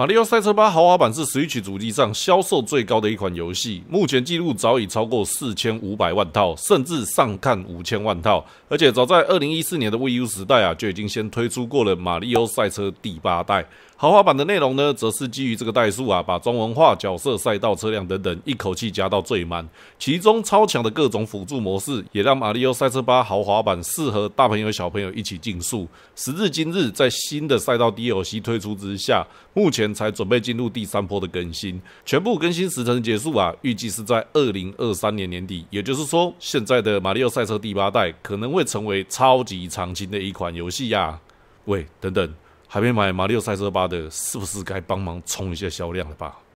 马里奥赛车8豪华版是 Switch 主机上销售最高的一款游戏，目前记录早已超过4500万套，甚至上看5000万套。而且早在2014年的 Wii U 时代啊，就已经先推出过了马里奥赛车第8代。豪华版的内容呢，则是基于这个代数啊，把中文化、角色、赛道、车辆等等一口气加到最满。其中超强的各种辅助模式，也让马里奥赛车8豪华版适合大朋友小朋友一起竞速。时至今日，在新的赛道 DLC 推出之下，目前才准备进入第3波的更新，全部更新时程结束啊，预计是在2023年年底。也就是说，现在的《马里奥赛车》第8代可能会成为超级长青的一款游戏呀。喂，等等，还没买《马里奥赛车8》的，是不是该帮忙冲一下销量了吧？